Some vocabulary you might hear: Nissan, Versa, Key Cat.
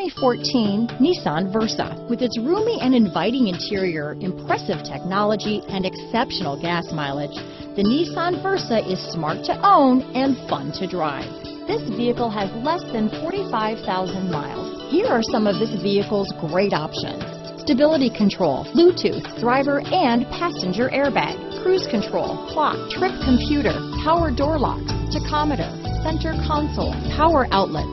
2014 Nissan Versa. With its roomy and inviting interior, impressive technology, and exceptional gas mileage, the Nissan Versa is smart to own and fun to drive. This vehicle has less than 45,000 miles. Here are some of this vehicle's great options: stability control, Bluetooth, driver and passenger airbag, cruise control, clock, trip computer, power door locks, tachometer, center console, power outlets.